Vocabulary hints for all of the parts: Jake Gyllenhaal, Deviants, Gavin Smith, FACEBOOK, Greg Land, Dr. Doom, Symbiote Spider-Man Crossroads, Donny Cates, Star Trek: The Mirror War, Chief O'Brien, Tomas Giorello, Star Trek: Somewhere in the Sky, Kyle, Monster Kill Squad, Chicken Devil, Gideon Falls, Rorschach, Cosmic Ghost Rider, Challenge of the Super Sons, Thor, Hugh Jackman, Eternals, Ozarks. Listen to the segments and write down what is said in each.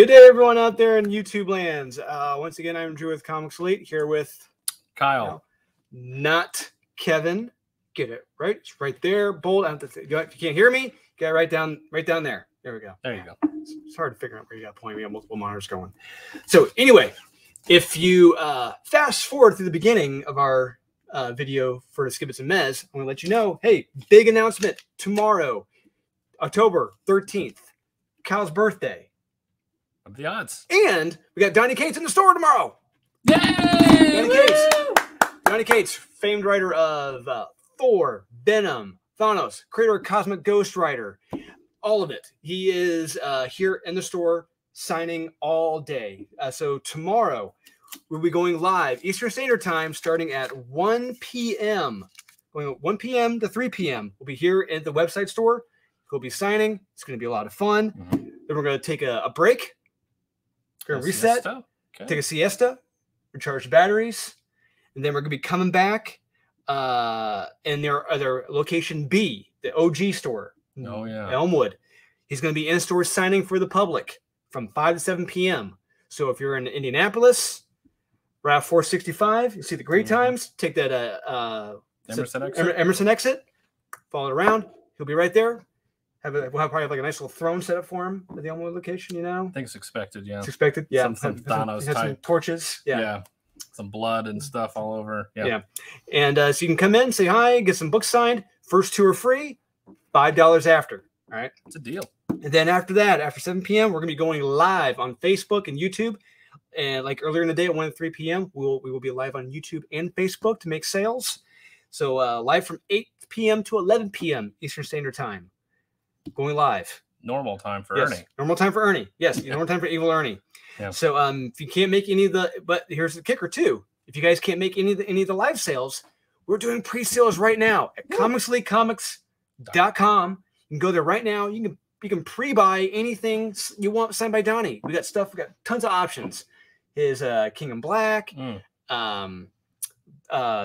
Good day, everyone out there in YouTube lands. Once again, I'm Drew with Comics Elite, here with Kyle. Not Kevin. Get it right. It's right there. Bold. If you can't hear me, get it right down there. There we go. There you go. It's hard to figure out where you got to point. We got multiple monitors going. So anyway, if you fast forward through the beginning of our video for the Skibbits and Mez, I'm going to let you know, hey, big announcement tomorrow, October 13th, Kyle's birthday. The odds, and we got Donny Cates in the store tomorrow. Yay! Donny Cates, famed writer of Thor, Venom, Thanos, creator of Cosmic Ghost Rider, all of it. He is here in the store signing all day. So tomorrow we'll be going live Eastern Standard Time, starting at 1 p.m. Going at 1 p.m. to 3 p.m. We'll be here at the website store. We'll be signing. It's going to be a lot of fun. Mm-hmm. Then we're going to take a break. We're going to reset, take a siesta, recharge batteries, and then we're going to be coming back. And their other location B, the OG store, Elmwood. He's going to be in store signing for the public from 5 to 7 p.m. So if you're in Indianapolis, Route 465, you see the great times. Take that Emerson exit, follow it around. He'll be right there. We'll probably have like a nice little throne set up for him at the Elmwood location, you know? I think it's expected, yeah. It's expected, yeah. Some torches, yeah. Yeah. Some blood and stuff all over, yeah. Yeah. And so you can come in, say hi, get some books signed. First two are free, $5 after, all right? It's a deal. And then after that, after 7 p.m., we're going to be going live on Facebook and YouTube. And like earlier in the day at 1 and 3 p.m., we will be live on YouTube and Facebook to make sales. So live from 8 p.m. to 11 p.m. Eastern Standard Time. Going live. Normal time for Ernie. Normal time for Ernie. Yes. Normal time for Evil Ernie. Yeah. So if you can't make any of the, but here's the kicker too. If you guys can't make any of the live sales, we're doing pre-sales right now at comicsleaguecomics.com. You can go there right now. You can pre-buy anything you want signed by Donnie. We got stuff. We got tons of options. His King in Black,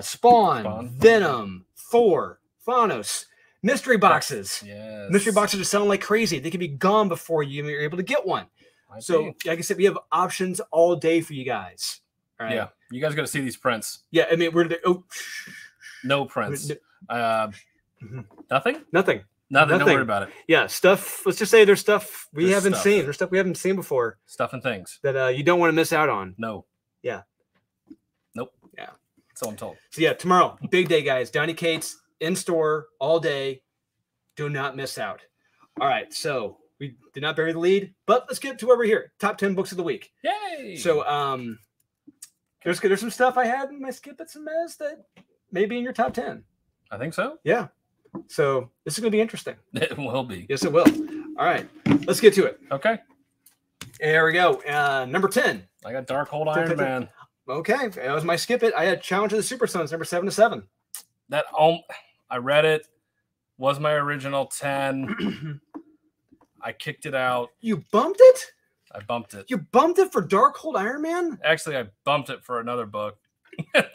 Spawn, Venom, Thor, Thanos. Mystery boxes. Yes. Mystery boxes are selling like crazy. They can be gone before you're able to get one. So, like I said, we have options all day for you guys. All right? Yeah. You guys got to see these prints. Yeah. I mean, we're there. Oh, no prints. Nothing. Don't worry about it. Yeah. Stuff. Let's just say there's stuff we haven't seen. There's stuff we haven't seen before. Stuff and things that you don't want to miss out on. No. Yeah. Nope. Yeah. That's all I'm told. So, yeah, tomorrow, big day, guys. Donny Cates. In store all day. Do not miss out. All right. So we did not bury the lead, but let's get to where we're here. Top 10 books of the week. Yay. So there's some stuff I had in my Skibbits and Mez that may be in your top 10. I think so. Yeah. So this is going to be interesting. It will be. Yes, it will. All right. Let's get to it. Okay. There we go. Number 10. I got Darkhold Iron Man. Okay. That was my Skibbit. I had Challenge of the Super Sons, number 7 to 7. That I read it, was my original 10. I kicked it out. You bumped it? I bumped it. You bumped it for Darkhold Iron Man? Actually, I bumped it for another book. I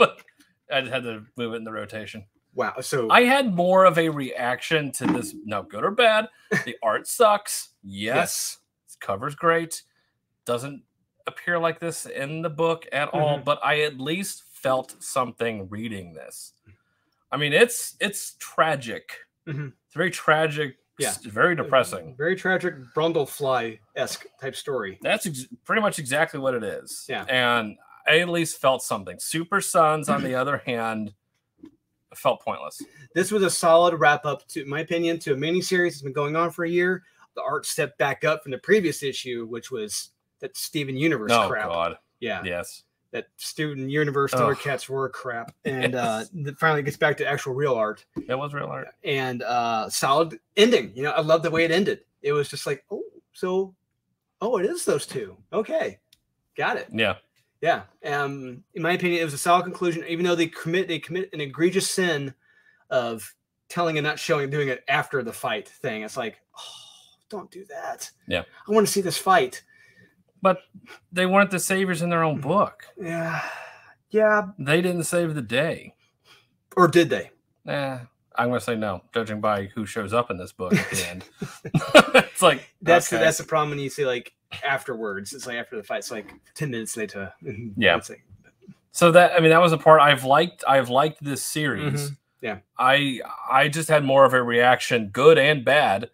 just had to move it in the rotation. Wow. So I had more of a reaction to this, no good or bad. The art sucks. Yes. This cover's great. Doesn't appear like this in the book at all, but I at least felt something reading this. I mean, it's tragic. It's very tragic. Yeah. Very depressing. Very tragic, Brundlefly-esque type story. That's pretty much exactly what it is. Yeah. And I at least felt something. Super Sons, on the other hand, felt pointless. This was a solid wrap-up, to in my opinion, to a miniseries that's been going on for a year. The art stepped back up from the previous issue, which was that Steven Universe crap. Oh, God. Yeah. Yes. That student universe killer cats were crap, and finally gets back to actual real art. That was real art, and solid ending. You know, I love the way it ended. It was just like, it is those two. Okay, got it. Yeah, yeah. In my opinion, it was a solid conclusion, even though they commit an egregious sin of telling and not showing, doing it after the fight thing. It's like, oh, don't do that. Yeah, I want to see this fight. But they weren't the saviors in their own book. Yeah. Yeah. They didn't save the day. Or did they? I'm going to say no, judging by who shows up in this book at the end. It's like, that's the problem when you see, like, afterwards. It's like after the fight, it's like 10 minutes later. Yeah. So that, I mean, that was a part I've liked this series. Mm-hmm. Yeah. I just had more of a reaction, good and bad,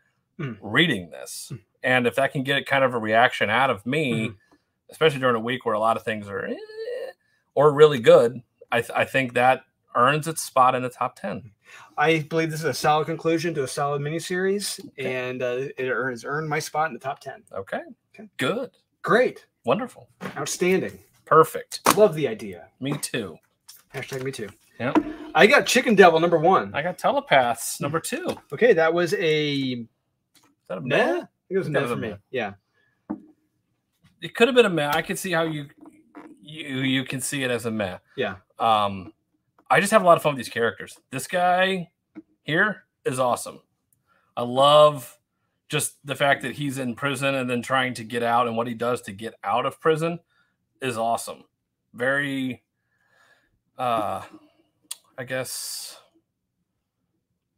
reading this. Mm. And if that can get kind of a reaction out of me, especially during a week where a lot of things are or really good, I think that earns its spot in the top 10. I believe this is a solid conclusion to a solid miniseries, and it has earned my spot in the top 10. Okay. Good. Great. Wonderful. Outstanding. Perfect. Love the idea. Me too. Hashtag me too. Yeah. I got Chicken Devil, number 1. I got Telepaths, number 2. Okay, that was a... Is that a meh? I think it was a meh for me. Yeah. It could have been a meh. I could see how you can see it as a meh. Yeah. I just have a lot of fun with these characters. This guy here is awesome. I love just the fact that he's in prison and then trying to get out, and what he does to get out of prison is awesome. Very... I guess,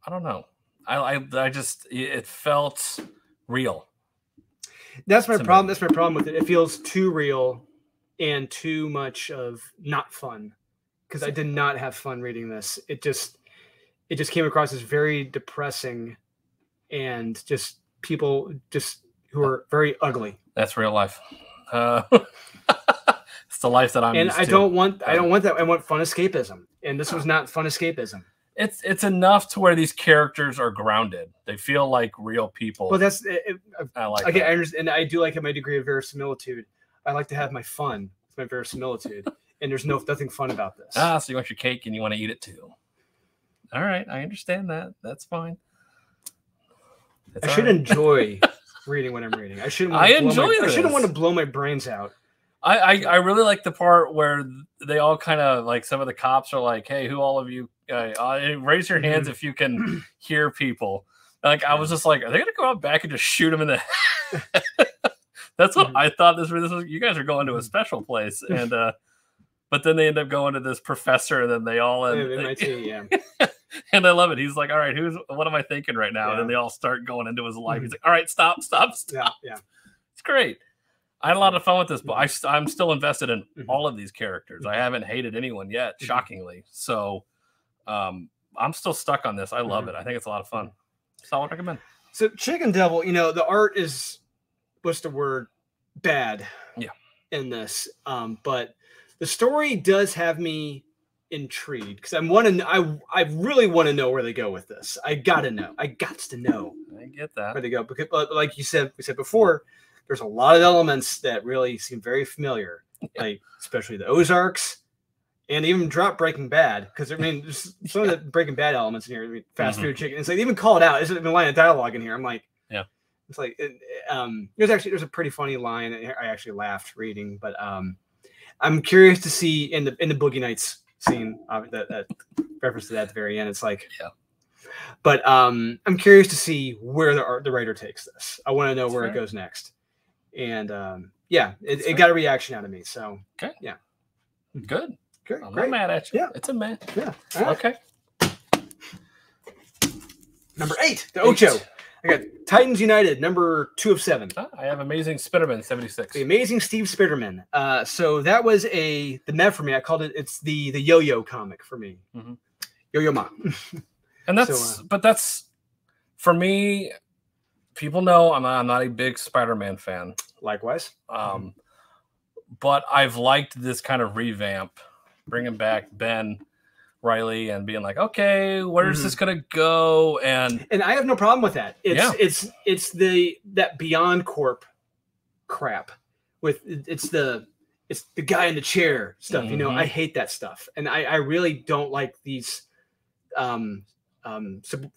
I don't know. I just, it felt real. That's my problem. That's my problem with it. It feels too real and too much of not fun, because I did not have fun reading this. It just came across as very depressing, and just people who are very ugly. That's real life. It's the life that I'm used to. And I don't want that. I want fun escapism. And this was not fun escapism. It's enough to where these characters are grounded. They feel like real people. Well, that's I like. Okay, that. I understand. And I do like my degree of verisimilitude. I like to have my fun with my verisimilitude. And there's nothing fun about this. Ah, so you want your cake and you want to eat it too. All right, I understand that. That's fine. I should enjoy reading what I'm reading. I shouldn't. I shouldn't want to blow my brains out. I really like the part where they all kind of like, some of the cops are like, hey, who all of you raise your hands if you can hear people. Like, I was just like, are they gonna go out back and just shoot them in the head? That's what I thought this was. You guys are going to a special place, and but then they end up going to this professor, and then they all end and I love it. He's like, all right, what am I thinking right now? And then they all start going into his life. He's like, all right, stop. Yeah. It's great. I had a lot of fun with this book. I'm still invested in all of these characters. I haven't hated anyone yet, shockingly. So I'm still stuck on this. I love it. I think it's a lot of fun. Solid recommend. So Chicken Devil, the art is, what's the word? Bad. Yeah. In this. But the story does have me intrigued, because I really want to know where they go with this. I got to know. I get that. Where they go. Because like we said before, there's a lot of elements that really seem very familiar, like especially the Ozarks, and even drop Breaking Bad, because I mean, there's some of the Breaking Bad elements in here. I mean, fast food, chicken. It's like, they even call it out. There's a line of dialogue in here. I'm like, yeah. It's like there's a pretty funny line. I actually laughed reading, but I'm curious to see in the Boogie Nights scene that reference to that at the very end. It's like, yeah. But I'm curious to see where the writer takes this. I want to know where it goes next. And it got a reaction out of me. So yeah, good. I'm not mad at you. Yeah, it's a meh. Yeah. Right. Okay. Number 8, the Ocho. I got Titans United, number 2 of 7. I have Amazing Spiderman 76. The Amazing Steve Spiderman. So that was the meh for me. I called it. It's the Yo-Yo comic for me. Yo-Yo Ma. And that's for me. People know I'm not a big Spider-Man fan. Likewise. But I've liked this kind of revamp, bringing back Ben Reilly and being like, okay, where's this gonna go? And I have no problem with that. It's that Beyond Corp crap with it's the guy in the chair stuff. You know, I hate that stuff, and I really don't like these.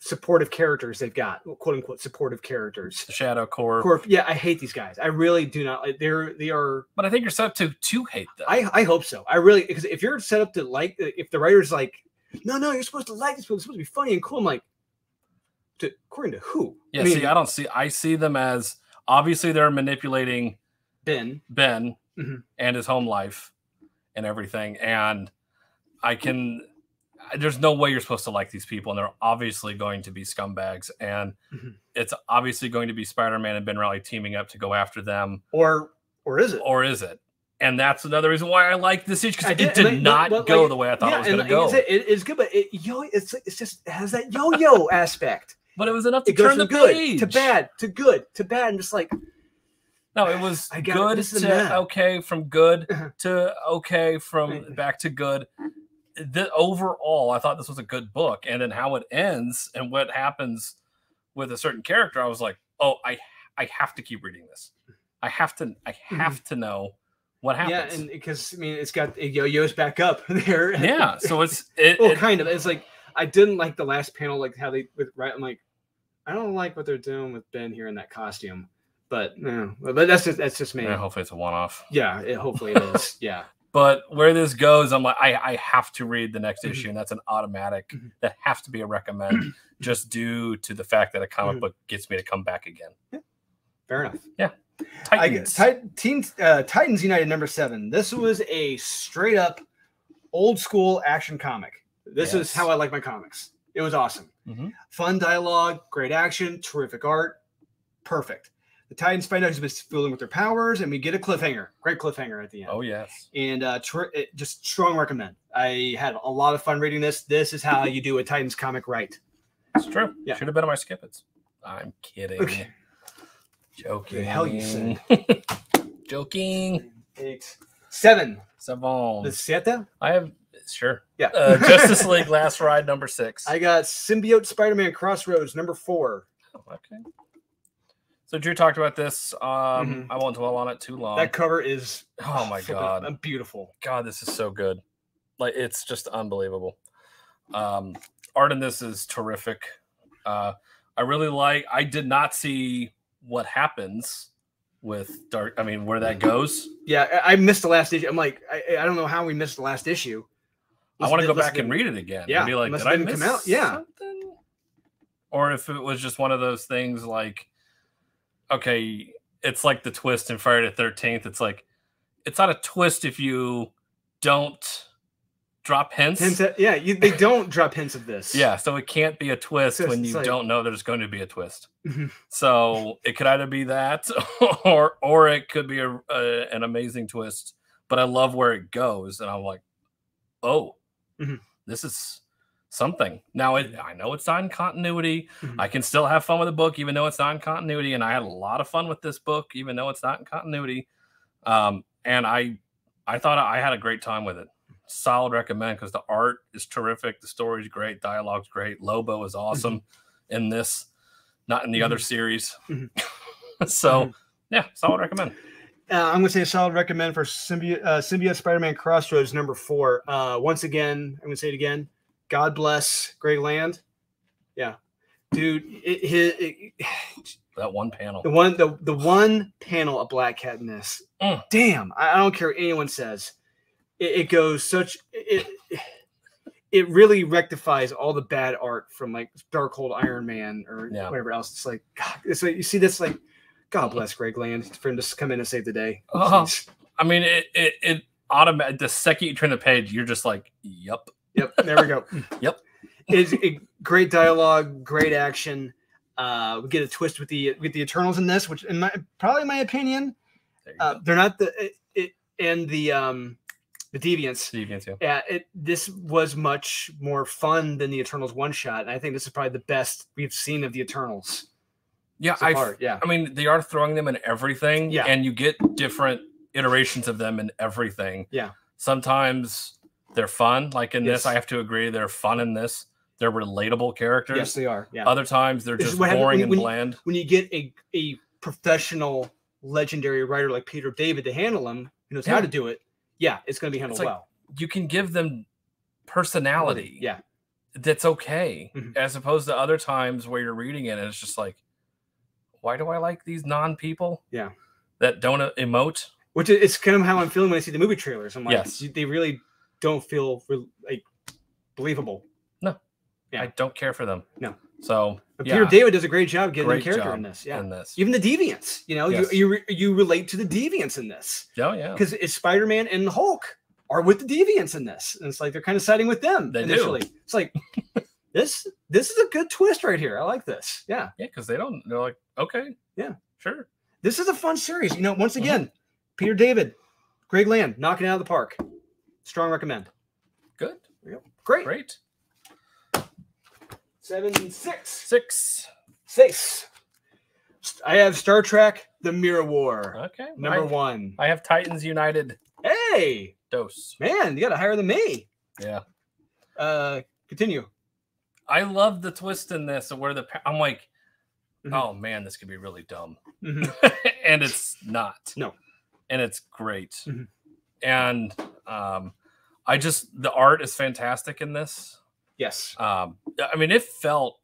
Supportive characters they've got, quote unquote supportive characters. Shadow Corp. Yeah, I hate these guys. I really do not like. They are. But I think you're set up to hate them. I hope so. I really, because if you're set up to like, if the writer's like, no, you're supposed to like this, it's supposed to be funny and cool. I'm like, according to who? Yeah. I mean, I see them as, obviously they're manipulating Ben and his home life and everything, and I can. there's no way you're supposed to like these people, and they're obviously going to be scumbags, and it's obviously going to be Spider-Man and Ben Reilly teaming up to go after them. Or is it? And that's another reason why I like this issue, because it did not go the way I thought it was going to go. It is good, but it's just it has that yo-yo aspect. But it was enough to turn the page. To bad, to good, to bad, and just like... No, it was good to okay, from good to okay, from back to good. Overall, I thought this was a good book. And then how it ends and what happens with a certain character, I was like, oh, I have to keep reading this. I have to know what happens. Yeah, and because, I mean, it's got it yo-yos back up there. Yeah, so kind of. It's like, I didn't like the last panel, like how they, I'm like, I don't like what they're doing with Ben here in that costume. But no, but that's just me. Yeah, hopefully it's a one-off. Yeah, hopefully it is. Yeah. But where this goes, I'm like, I have to read the next issue, and that's an automatic. That has to be a recommend, just due to the fact that a comic book gets me to come back again. Yeah. Fair enough. Yeah. Titans. Titans United #7. This was a straight up old school action comic. This is how I like my comics. It was awesome. Fun dialogue, great action, terrific art, perfect. The Titans find out who's been fooling with their powers, and we get a cliffhanger. Great cliffhanger at the end. Oh, yes. And just strong recommend. I had a lot of fun reading this. This is how you do a Titans comic right. It's true. Yeah. Should have been on my skip-its. I'm kidding. Okay. Joking. The hell you said. Joking. 8. 7. Savon. The Siete? I have... Sure. Yeah. Justice League Last Ride #6. I got Symbiote Spider-Man Crossroads #4. Oh, okay. So Drew talked about this. I won't dwell on it too long. That cover is oh my god, beautiful. God, this is so good. Like it's just unbelievable. Art in this is terrific. I really like. I did not see what happens with Dark. I mean, where that goes. Yeah, I missed the last issue. I'm like, I don't know how we missed the last issue. I want to go back and read it again. Yeah, and be like, did I miss out? Yeah, something? Or if it was just one of those things like. Okay, it's like the twist in Friday the 13th. It's like, it's not a twist if you don't drop hints. They don't drop hints of this. Yeah, so it can't be a twist when you like... don't know there's going to be a twist. So it could either be that or it could be an amazing twist. But I love where it goes. And I'm like, oh, this is... something. Now I know it's non-continuity. I can still have fun with the book even though it's non-continuity, and I had a lot of fun with this book even though it's not in continuity. And I thought I had a great time with it. Solid recommend, because the art is terrific, the story's great, dialogue's great. Lobo is awesome in this, not in the other series. So yeah, solid recommend. I'm going to say a solid recommend for Symbiote Spider-Man Crossroads #4. Once again, I'm going to say it again. God bless Greg Land. Yeah, dude, that one panel, the one panel of Black Cat in this. Damn, I don't care what anyone says. It goes such it really rectifies all the bad art from like Darkhold Iron Man or whatever else. It's like God, it's like you see this like God bless Greg Land for him to come in and save the day. I mean, it automatic. The second you turn the page, you're just like, yep. Yep, there we go. Yep. It's great dialogue, great action. We get a twist with the Eternals in this, which in my opinion, they're not the Deviants. Deviants, yeah. This was much more fun than the Eternals one shot, and I think this is probably the best we've seen of the Eternals. Yeah, so I mean, they are throwing them in everything, and you get different iterations of them in everything. Yeah. Sometimes they're fun, like in this. I have to agree, they're fun in this. They're relatable characters. Yes, they are. Yeah. Other times they're just boring and bland. When you get a professional, legendary writer like Peter David to handle them, who knows how to do it, it's going to be handled well. You can give them personality. Yeah, that's okay. As opposed to other times where you're reading it and it's just like, why do I like these non-people? Yeah, that don't emote. Which is kind of how I'm feeling when I see the movie trailers. I'm like, they really don't feel like believable. No, I don't care for them. No, so Peter David does a great job getting the character in this. Yeah, in this, even the Deviants. You know, you relate to the Deviants in this. Oh yeah, because it's Spider-Man and Hulk are with the Deviants in this. And it's like they're kind of siding with them initially. It's like this is a good twist right here. I like this. Yeah. Yeah, because they're like, okay. Yeah. Sure. This is a fun series. You know, once again, Peter David, Greg Land, knocking it out of the park. Strong recommend. Good. There you go. Great. Great. 7, 6. I have Star Trek: The Mirror War. Okay. Number 1. I have Titans United. Hey. Dose. Man, you got it higher than me. Yeah. Continue. I love the twist in this where I'm like, oh man, this could be really dumb. And it's not. No. And it's great. And I just, the art is fantastic in this. Yes. I mean, it felt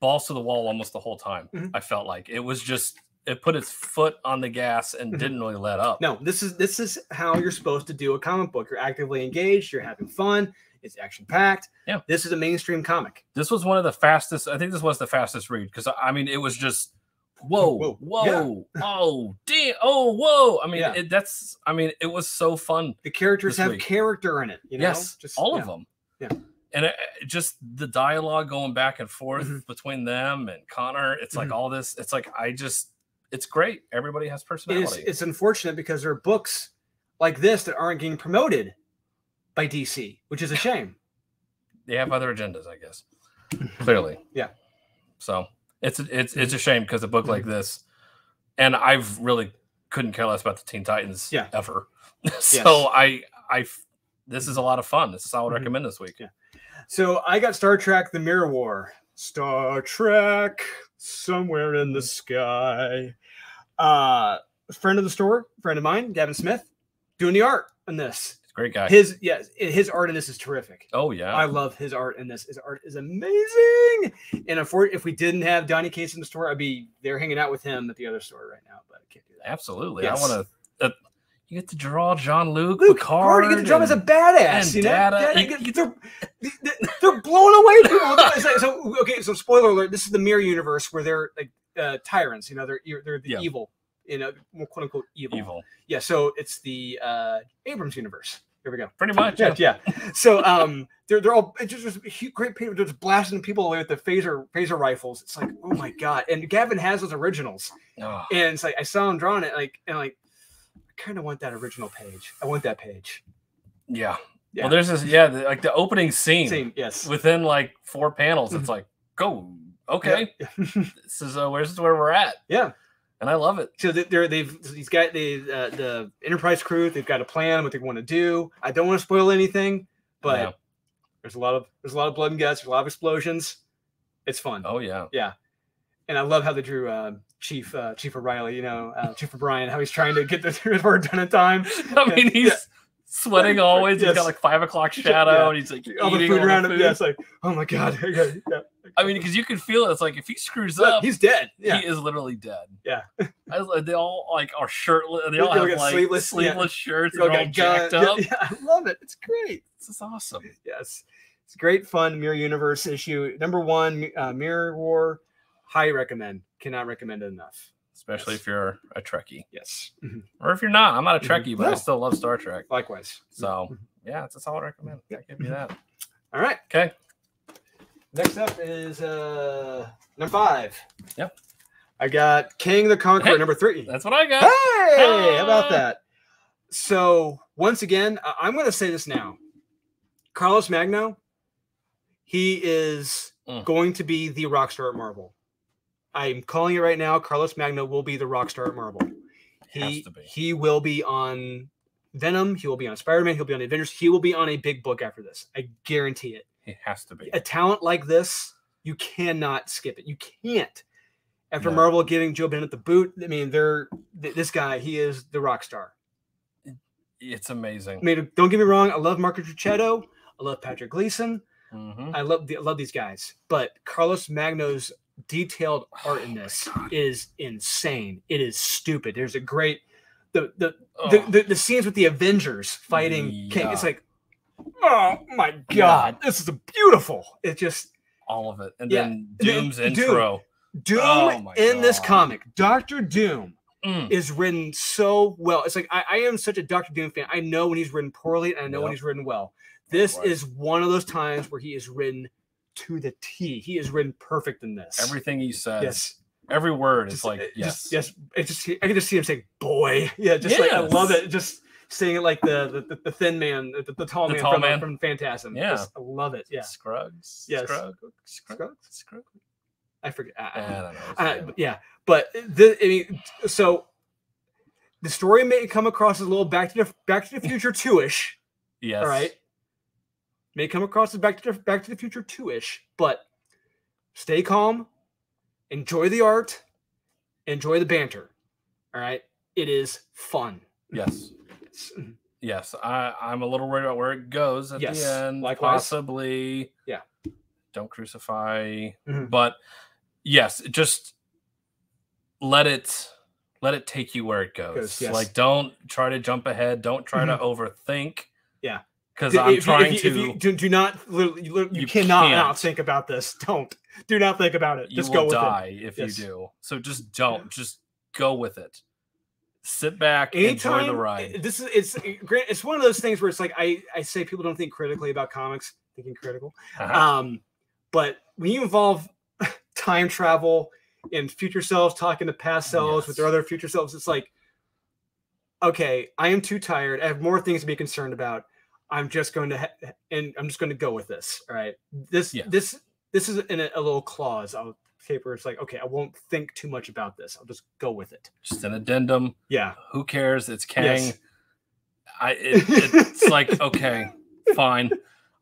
balls to the wall almost the whole time. I felt like it was just, it put its foot on the gas and didn't really let up. No, this is how you're supposed to do a comic book. You're actively engaged. You're having fun. It's action packed. Yeah. This is a mainstream comic. This was one of the fastest. I think this was the fastest read. Cause I mean, it was just, whoa, yeah. Oh, damn. Oh, whoa. I mean, yeah. It was so fun. The characters have character in it. You know? Yes. Just, all of them. Yeah. And it just the dialogue going back and forth between them and Connor. It's like all this. It's like, it's great. Everybody has personality. It's unfortunate because there are books like this that aren't getting promoted by DC, which is a shame. They have other agendas, I guess. Clearly. Yeah. So it's a shame because a book like this, and I've really couldn't care less about the Teen Titans ever. So this is a lot of fun. This is how I would recommend this week. Yeah. So I got Star Trek: The Mirror War. Star Trek, somewhere in the sky. Friend of the store, friend of mine, Gavin Smith, doing the art on this. Great guy. His art in this is terrific. Oh yeah, I love his art in this. His art is amazing. And if we didn't have Donny Cates in the store, I'd be there hanging out with him at the other store right now. But I can't do that. Absolutely, yes. I want to. You get to draw Jean-Luc, Picard. You get to draw him as a badass. You know? Data. They're blown away. People. So spoiler alert: this is the mirror universe where they're like tyrants. You know, they're the evil. You know, quote unquote evil. Yeah. So it's the Abrams universe. Here we go. Pretty much. Yeah. So they're all just great people. They're just blasting people away with the phaser rifles. It's like, oh my god. And Gavin has those originals. Oh. And it's like I saw him drawing it. I kind of want that original page. I want that page. Yeah. Well, there's this, like the opening scene. Yes. Within like 4 panels, it's like, go. Okay. Yep. This is where we're at. Yeah. And I love it. So they've got the Enterprise crew. They've got a plan what they want to do. I don't want to spoil anything, but there's a lot of blood and guts. There's a lot of explosions. It's fun. Oh yeah. Yeah. And I love how they drew Chief O'Reilly, Chief O'Brien, how he's trying to get the report done in time. I mean, he's sweating always. He's got like 5 o'clock shadow, and he's like all the food around him. Yeah, it's like, oh my god. I mean, because you can feel it. It's like if he screws up, he's dead. Yeah. He is literally dead. Yeah. They all like are shirtless. They all have like sleeveless shirts. They're all jacked up. Yeah, I love it. It's great. This is awesome. Yes, it's great fun. Mirror Universe issue number 1, Mirror War. Highly recommend. Cannot recommend it enough. Especially if you're a Trekkie. Yes. Or if you're not. I'm not a Trekkie, but I still love Star Trek. Likewise. So, yeah, that's all I would recommend. Yeah. Give me that. All right. Okay. Next up is number 5. Yep. I got King the Conqueror, number 3. That's what I got. Hey! How about that? So, once again, I'm going to say this now. Carlos Magno, he is going to be the rock star at Marvel. I'm calling it right now. Carlos Magno will be the rock star at Marvel. He will be on Venom. He will be on Spider-Man. He'll be on Avengers. He will be on a big book after this. I guarantee it. He has to be. A talent like this, you cannot skip it. You can't. After Marvel getting Joe Bennett the boot, I mean, this guy, he is the rock star. It's amazing. I mean, don't get me wrong. I love Marco Trucchetto. I love Patrick Gleason. I love these guys. But Carlos Magno's detailed art in this is insane. It is stupid. There's a great the scenes with the Avengers fighting King. It's like, oh my god, this is beautiful. It's just all of it. And then Doom's intro. Doom in this comic, Dr. Doom, is written so well. It's like I am such a Dr. Doom fan. I know when he's written poorly, and I know when he's written well. This is one of those times where he is written to the T. He is written perfect in this. Everything he says, every word is like I can just see him saying "boy," like I love it. Just saying it like the thin man, the tall man from Phantasm. Yeah, just, I love it. Yeah, Scruggs. Yes. Scruggs. I forget. I don't know. Yeah, but so the story may come across as a little Back to the Future 2-ish. Yes. All right. May come across as Back to the Future 2-ish, but stay calm, enjoy the art, enjoy the banter. All right, it is fun. Yes. Yes, I'm a little worried about where it goes at the end. Likewise. Possibly. Yeah. Don't crucify, but. Yes, just let it take you where it goes. Like, don't try to jump ahead. Don't try to overthink. Yeah, because I'm trying to. You cannot not think about this. Do not think about it. Just go with it. If you do, so just don't. Just go with it. Sit back, enjoy the ride. This is it's one of those things where it's like I say people don't think critically about comics. Thinking critical, but when you involve time travel and future selves talking to past selves with their other future selves, it's like, okay, I am too tired. I have more things to be concerned about. I'm just going to go with this. All right. This is in a little clause on paper. It's like, okay, I won't think too much about this. I'll just go with it. Just an addendum. Yeah. Who cares? It's Kang. Yes. It's like, okay, fine.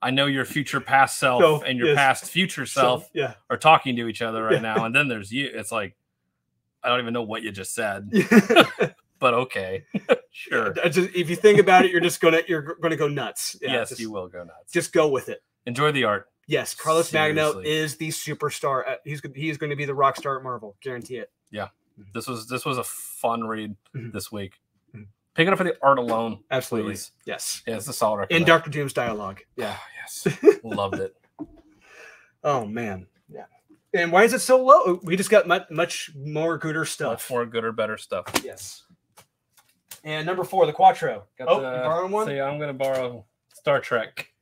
I know your future past self and your past future self are talking to each other right now. And then there's you. It's like, I don't even know what you just said, but okay. Sure. Just, if you think about it, you're going to go nuts. Yeah, yes. You will go nuts. Just go with it. Enjoy the art. Yes. Carlos Magno is the superstar. He's going to be the rock star at Marvel. Guarantee it. Yeah. This was a fun read this week. Pick it up for the art alone. Absolutely. Please. Yes. Yeah, it's a solid record. And Dr. Doom's dialogue. Yeah. Oh, yes. Loved it. Oh, man. Yeah. And why is it so low? We just got much more gooder stuff. Much more gooder, better stuff. Yes. And number 4, the Quattro. You borrowing one? So yeah, I'm going to borrow Star Trek.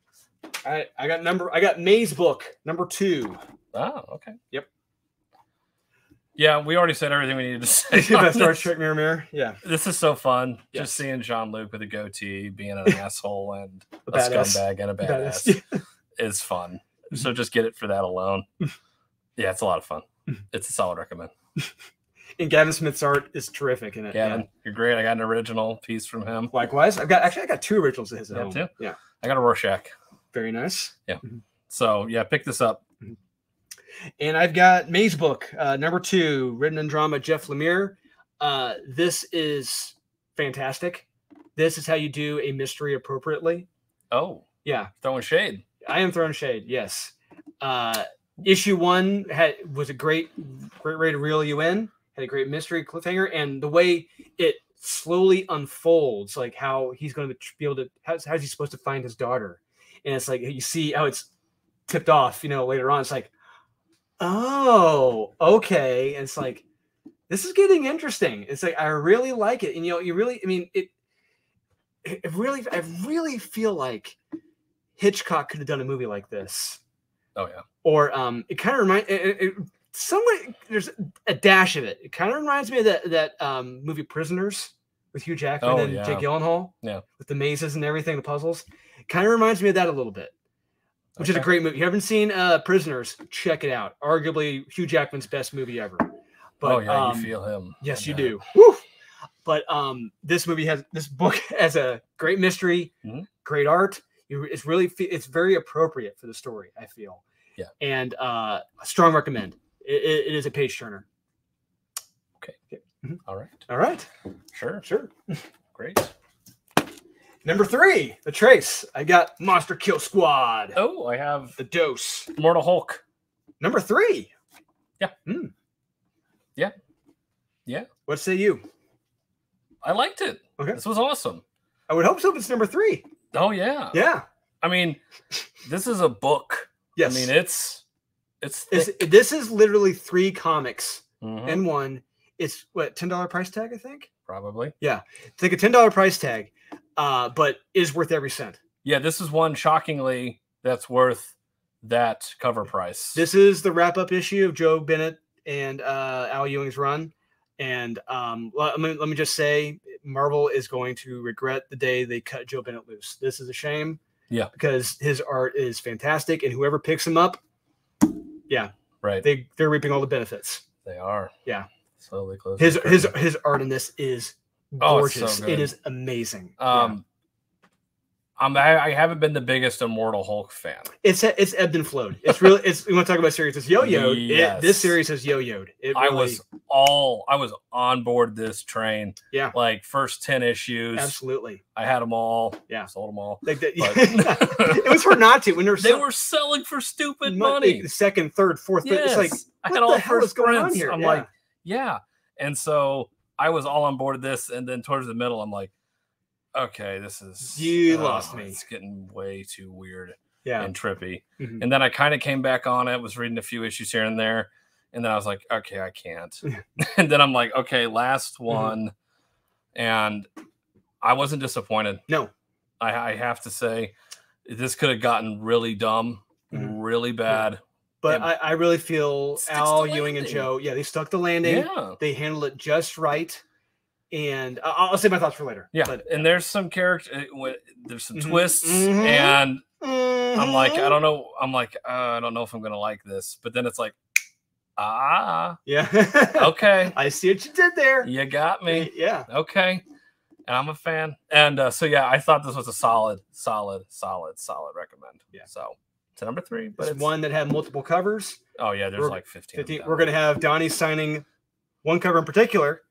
All right. I got May's Book, number 2. Oh, okay. Yep. Yeah, we already said everything we needed to say about Star Trek Mirror. Yeah, this is so fun. Yes. Just seeing Jean-Luc with a goatee, being an asshole and a scumbag and a badass is fun. So just get it for that alone. Yeah, it's a lot of fun. It's a solid recommend. And Gavin Smith's art is terrific in it. Gavin, you're great. I got an original piece from him. Likewise, I got 2 originals of his. Yeah, too. Yeah, I got a Rorschach. Very nice. Yeah. So yeah, pick this up. And I've got May's Book, number 2, written and drawn by Jeff Lemire. This is fantastic. This is how you do a mystery appropriately. Oh, yeah. Throwing shade. I am throwing shade, yes. Issue 1 was a great way to reel you in. Had a great mystery cliffhanger. And the way it slowly unfolds, like how he's going to be able to, how is he supposed to find his daughter? And it's like, you see how it's tipped off, later on. It's like, oh, okay. And it's like, this is getting interesting. It's like, I really like it. And I really feel like Hitchcock could have done a movie like this. Oh yeah. Or it kind of reminds there's a dash of it. It kind of reminds me of that movie Prisoners with Hugh Jackman and Jake Gyllenhaal. Yeah. With the mazes and everything, the puzzles. Kind of reminds me of that a little bit. Which is a great movie. If you haven't seen Prisoners, check it out. Arguably Hugh Jackman's best movie ever. But, you feel him. Yes, you do. Woo! But this book has a great mystery, great art. It's very appropriate for the story, I feel. Yeah. And a strong recommend. It is a page turner. Okay. All right. Sure. Great. Number 3, the Trace. I got Monster Kill Squad. Oh, I have the Dose. Mortal Hulk. Number 3. Yeah. Mm. Yeah. Yeah. What say you? I liked it. Okay. This was awesome. I would hope so if it's number 3. Oh yeah. Yeah. I mean, this is a book. Yes. I mean, it's this is literally 3 comics in one, It's what, $10 price tag, I think? Probably. Yeah. It's like a $10 price tag, but is worth every cent. Yeah, this is one, shockingly, that's worth that cover price. This is the wrap-up issue of Joe Bennett and Al Ewing's run. And let me just say, Marvel is going to regret the day they cut Joe Bennett loose. This is a shame. Yeah. Because his art is fantastic, and whoever picks him up, yeah. Right. They're reaping all the benefits. They are. Yeah. Slowly close. His art in this is gorgeous. Oh, it's so good. It is amazing. Yeah. I haven't been the biggest Immortal Hulk fan. It's ebbed and flowed. It's really you want to talk about series, it's yo-yoed. Yes. This series has yo-yoed. I was on board this train. Yeah. Like first 10 issues. Absolutely. I had them all. Yeah. Sold them all. Like that, but... It was hard not to when they were selling for stupid money. Second, third, fourth, yes. It's like I had all first going on here. I'm like, yeah. And so I was all on board this, and then towards the middle, I'm like, okay, this is... You lost me. It's getting way too weird and trippy. Mm-hmm. And then I kind of came back on it, was reading a few issues here and there, and then I was like, okay, I can't. And then I'm like, okay, last one. Mm-hmm. And I wasn't disappointed. No. I have to say, this could have gotten really dumb, really bad. But I really feel Al, Ewing, and Joe, yeah, they stuck the landing. Yeah. They handled it just right. And I'll save my thoughts for later. Yeah, but, and there's some character, there's some twists, and I'm like, I don't know, I don't know if I'm gonna like this. But then it's like, yeah, okay, I see what you did there. You got me. Yeah, okay, and I'm a fan. And so yeah, I thought this was a solid recommend. Yeah, so it's number 3, but it's one that had multiple covers. Oh yeah, there's like 15. We're gonna have Donnie signing one cover in particular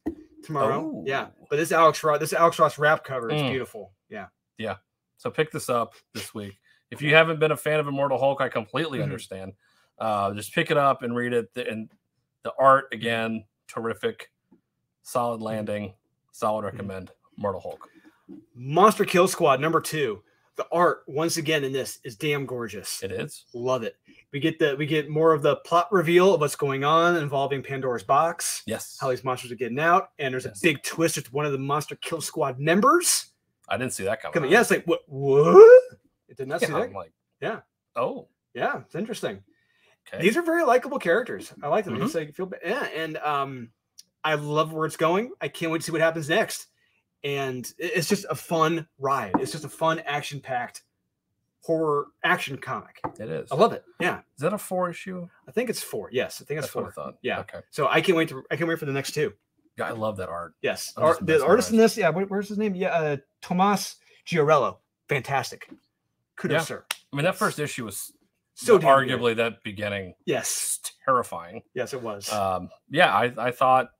tomorrow. Oh. Yeah, but this Alex Ross wrap cover is beautiful. Yeah, so pick this up this week if you haven't been a fan of Immortal Hulk. I completely understand. Just pick it up and read it, and the art, again, terrific. Solid landing, solid recommend. Immortal Hulk. Monster Kill Squad number 2. The art once again in this is damn gorgeous. It is. Love it. We get more of the plot reveal of what's going on involving Pandora's box. Yes. How these monsters are getting out. And there's a big twist with one of the Monster Kill Squad members. I didn't see that coming. Yeah, it's like, what? It did not see that. Like, yeah. Oh. Yeah, it's interesting. Okay. These are very likable characters. I like them. It's like, and I love where it's going. I can't wait to see what happens next. And it's just a fun ride. It's just a fun, action-packed horror action comic. It is. I love it. Yeah. Is that a 4 issue? I think it's 4. Yes, I think it's 4. What I thought. Yeah. Okay. So I can't wait to. I can't wait for the next 2. Yeah, I love that art. Yes. The artist in this. Yeah. Where's his name? Yeah. Tomas Giorello. Fantastic. Kudos, sir. I mean, that first issue was so arguably that beginning. Yes. Terrifying. Yes, it was. Yeah. I thought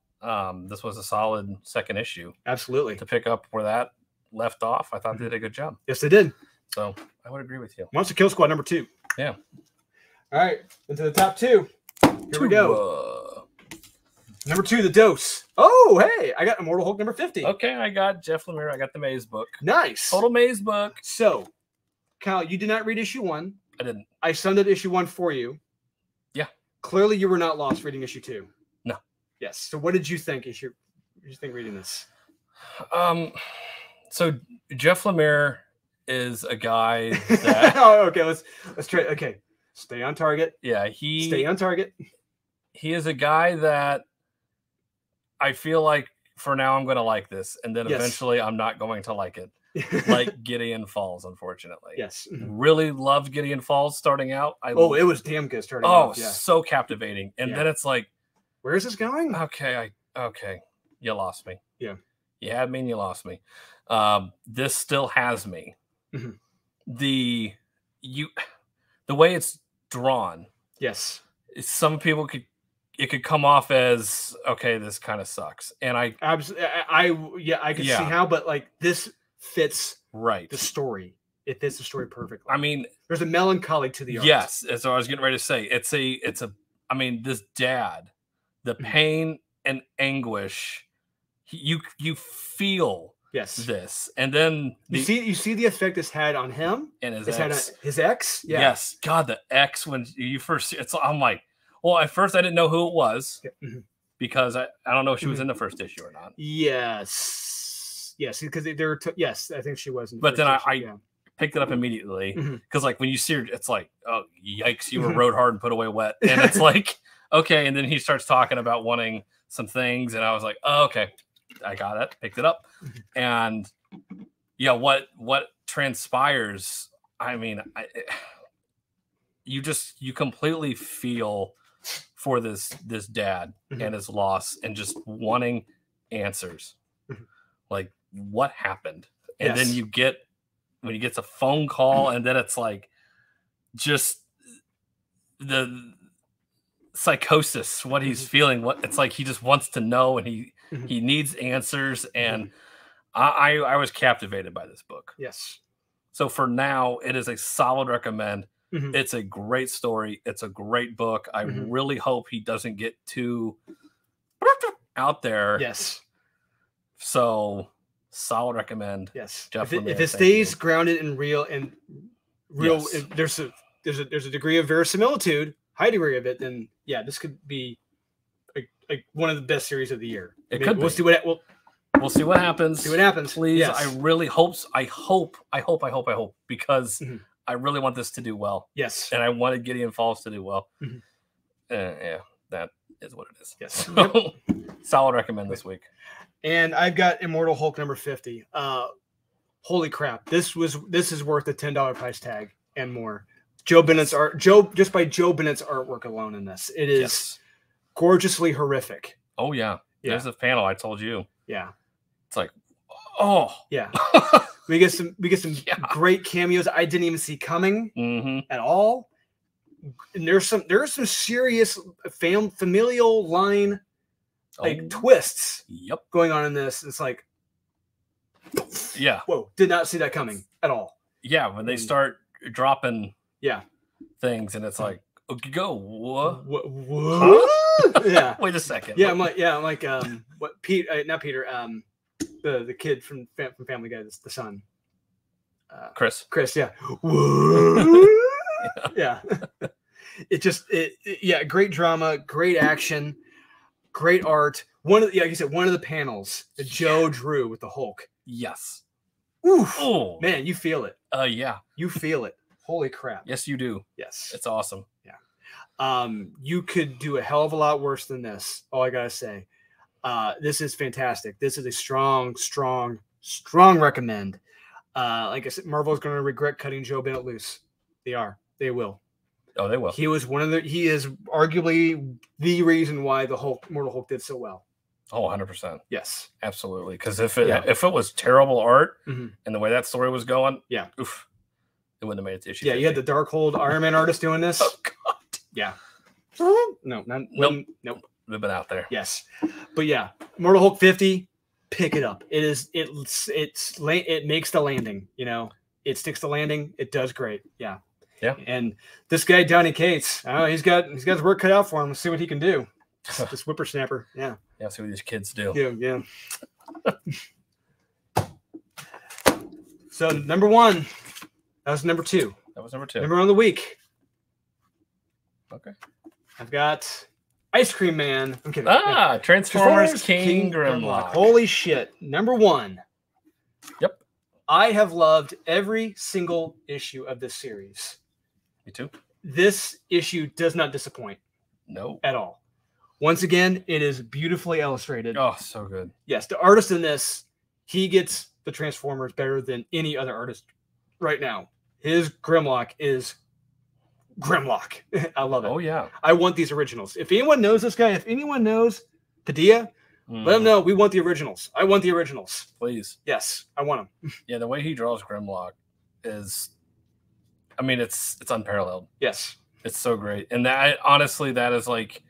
this was a solid second issue. Absolutely. To pick up where that left off, I thought they did a good job. Yes, they did. So I would agree with you. Monster Kill Squad number 2. Yeah. All right. Into the top 2. Here we go. Number 2, The Dose. Oh, hey. I got Immortal Hulk number 50. Okay. I got Jeff Lemire. I got the May's Book. Nice. Total May's Book. So, Kyle, you did not read issue 1. I didn't. I summed up issue 1 for you. Yeah. Clearly, you were not lost reading issue 2. No. Yes. So, what did you think? What did you think reading this? So, Jeff Lemire is a guy that okay, let's try. Okay, stay on target. Yeah, he stay on target. He is a guy that I feel like for now I'm going to like this, and then eventually I'm not going to like it. Like Gideon Falls, unfortunately. Yes. Really loved Gideon Falls starting out. It was damn good starting out. So captivating. And then it's like, where is this going? Okay, you lost me. Yeah. You had me and you lost me. This still has me. The way it's drawn, yes, some people could come off as, okay, this kind of sucks, and I absolutely I could see how, but like this fits the story. It fits the story perfectly. I mean, there's a melancholy to the art. Yes, that's what I was getting ready to say. I mean, this dad, the pain and anguish, you feel. Yes. This, and then you see the effect this had on him and his ex. Yeah. Yes. God, the ex, when you first see it's, I'm like, well, at first I didn't know who it was. because I don't know if she was in the first issue or not. Yes. Yes, because there were yes, I think she was in the first issue. But then I picked it up immediately because like when you see her, it's like, oh yikes, you were rode hard and put away wet. And it's like, okay, and then he starts talking about wanting some things, and I was like, oh, okay, I got it, picked it up. And yeah, what transpires, I mean, you completely feel for this dad and his loss and just wanting answers. Like, what happened? And then you get, when he gets a phone call, and then it's like just the psychosis, what he's feeling, what it's like, he just wants to know, and he needs answers. And I was captivated by this book. Yes. So for now, it is a solid recommend. It's a great story. It's a great book. I really hope he doesn't get too out there. Yes. So solid recommend. Yes. Jeff Lemire, if it stays grounded and real and there's a degree of verisimilitude, high degree of it, then yeah, this could be like one of the best series of the year. We'll see what happens. See what happens. Please. Yes. I really hope. I hope because I really want this to do well. Yes. And I wanted Gideon Falls to do well. Yeah, that is what it is. Yes. So, solid recommend this week. And I've got Immortal Hulk number 50. Holy crap. This is worth the $10 price tag and more. Joe Bennett's art, just by Joe Bennett's artwork alone in this, it is gorgeously horrific. Oh yeah. There's a panel I told you. Yeah. It's like, oh yeah. We get some great cameos I didn't even see coming at all. And there's some serious familial line twists going on in this. It's like, yeah, whoa, did not see that coming at all. Yeah, when they start dropping things, and it's like, okay, go what? Huh? Yeah, wait a second. Yeah, I'm like what Pete? Not Peter. The kid from Family Guy, the son, Chris, yeah. Great drama, great action, great art. Like you said, one of the panels that Joe drew with the Hulk. Yes. Oof. Oh man, you feel it. Yeah, you feel it. Holy crap. Yes, you do. Yes, it's awesome. Yeah. You could do a hell of a lot worse than this. All I gotta say. This is fantastic. This is a strong recommend. Like I said, Marvel is going to regret cutting Joe Bennett loose. They are. They will. Oh, they will. He is arguably the reason why the Mortal Hulk did so well. Oh, 100%. Yes. Absolutely. Because if it was terrible art and the way that story was going, it wouldn't have made it to issue. Yeah, you had the Darkhold Iron Man artist doing this. Oh, God. Yeah. Nope. They've been out there. Yes. But yeah, Mortal Hulk 50, pick it up. It makes the landing, it sticks the landing. It does great. Yeah. Yeah. And this guy, Donny Cates, he's got his work cut out for him. Let's see what he can do. This whippersnapper. Yeah. Yeah. See what these kids do. Yeah. Yeah. So number one, that was number two. Number one of the week. Okay. I've got Ice Cream Man. I'm kidding. Transformers King Grimlock. Holy shit. Number one. Yep. I have loved every single issue of this series. Me too. This issue does not disappoint. No. At all. Once again, it is beautifully illustrated. Oh, so good. Yes. The artist in this, he gets the Transformers better than any other artist right now. His Grimlock is Grimlock. I love it. Oh yeah. I want these originals. If anyone knows this guy, if anyone knows Padilla, let him know. We want the originals. I want the originals. Please. Yes, I want them. Yeah, the way he draws Grimlock is, I mean, it's unparalleled. Yes. It's so great. And that honestly, that is like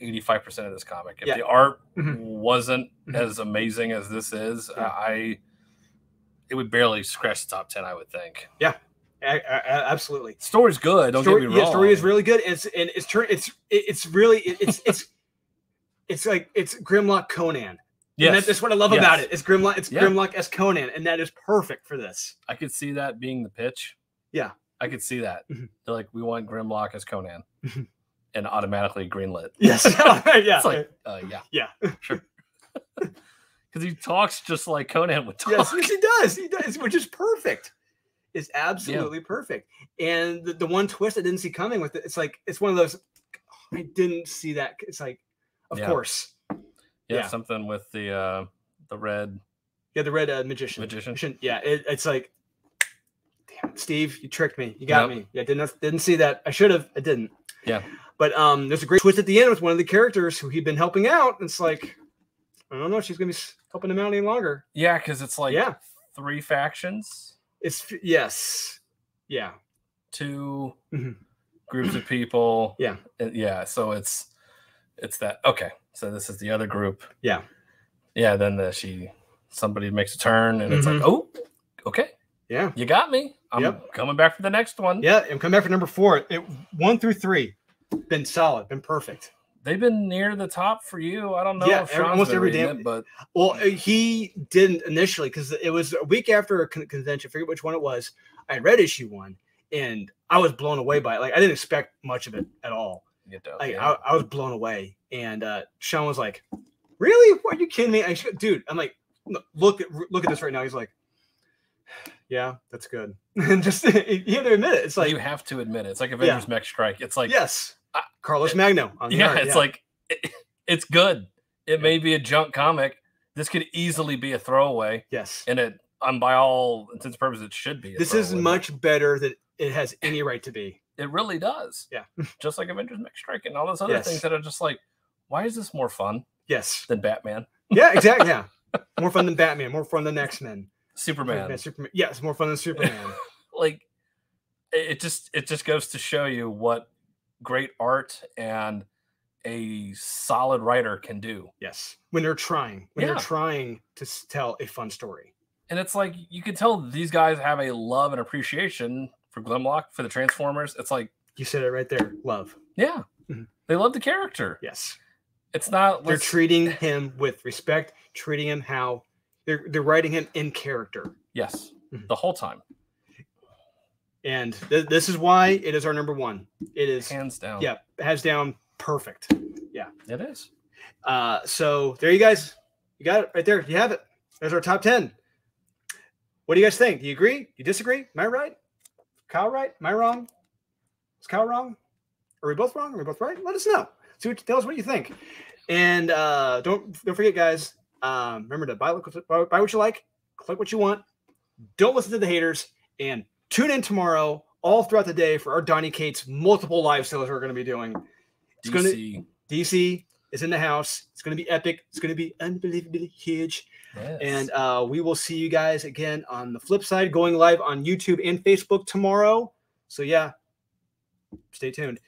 85% of this comic. If the art wasn't as amazing as this is, it would barely scratch the top 10, I would think. Yeah. Absolutely. Story's good. Don't get me wrong. Yeah, story is really good. It's Grimlock Conan. Yes. And that's what I love about it. It's Grimlock. It's Grimlock as Conan, and that is perfect for this. I could see that being the pitch. Yeah, I could see that. They're like, we want Grimlock as Conan, and automatically greenlit. Yes. Yeah. It's like, yeah. Yeah. Sure. Because he talks just like Conan would talk. Yes, he does. He does, which is perfect. It's absolutely perfect. And the one twist I didn't see coming with it, it's like, it's one of those, I didn't see that. It's like, of course. Yeah, yeah, something with the red. Yeah, the red magician. Yeah, it's like, damn, Steve, you tricked me. You got me. Yeah, didn't see that. I should have. I didn't. Yeah. But there's a great twist at the end with one of the characters who he'd been helping out. And it's like, I don't know if she's going to be helping him out any longer. Yeah, because it's like three factions. It's yeah, two groups of people. Yeah, So it's that. Okay, so this is the other group. Yeah, yeah. Then somebody makes a turn, and it's like, oh, okay, yeah, you got me. I'm coming back for the next one. Yeah, I'm coming back for number four. 1 through 3, been solid, been perfect. They've been near the top for you. I don't know. Yeah, almost every day. But well, he didn't initially because it was a week after a convention. I forget which one it was. I read issue 1 and I was blown away by it. Like I didn't expect much of it at all. I was blown away. And Sean was like, "Really? What, are you kidding me, dude?" I'm like, "Look at this right now." He's like, "Yeah, that's good." And just you have to admit it. It's like you have to admit it. It's like Avengers Mech Strike. It's like Carlos Magno. Like it's good. It may be a junk comic. This could easily be a throwaway. Yes, and it, by all intents and purposes, it should be. This is much better than it has any right to be. It really does. Yeah, just like Avengers: Mech Strike and all those other things that are just like, why is this more fun? Yes, than Batman. Yeah, exactly. Yeah, more fun than Batman. More fun than X-Men. Superman. Yeah, it's more fun than Superman. Like it just goes to show you what great art and a solid writer can do. Yes, when they're trying, they're trying to tell a fun story. And it's like you can tell these guys have a love and appreciation for Glenlock, for the Transformers. It's like you said it right there, love. Yeah, they love the character. Yes, it's not they're treating him with respect, treating him how they're writing him in character. Yes, the whole time. And this is why it is our number 1. It is hands down. Yeah, hands down, perfect. Yeah, it is. So there you guys, you got it right there. You have it. There's our top 10. What do you guys think? Do you agree? Do you disagree? Am I right? Kyle right? Am I wrong? Is Kyle wrong? Are we both wrong? Are we both right? Let us know. Tell us what you think. And don't forget, guys. Remember to buy what you like, click what you want. Don't listen to the haters and. Tune in tomorrow, all throughout the day, for our Donny Cates multiple live sales we're going to be doing. It's DC is in the house. It's going to be epic. It's going to be unbelievably huge. Yes. And we will see you guys again on the flip side, going live on YouTube and Facebook tomorrow. So, yeah, stay tuned.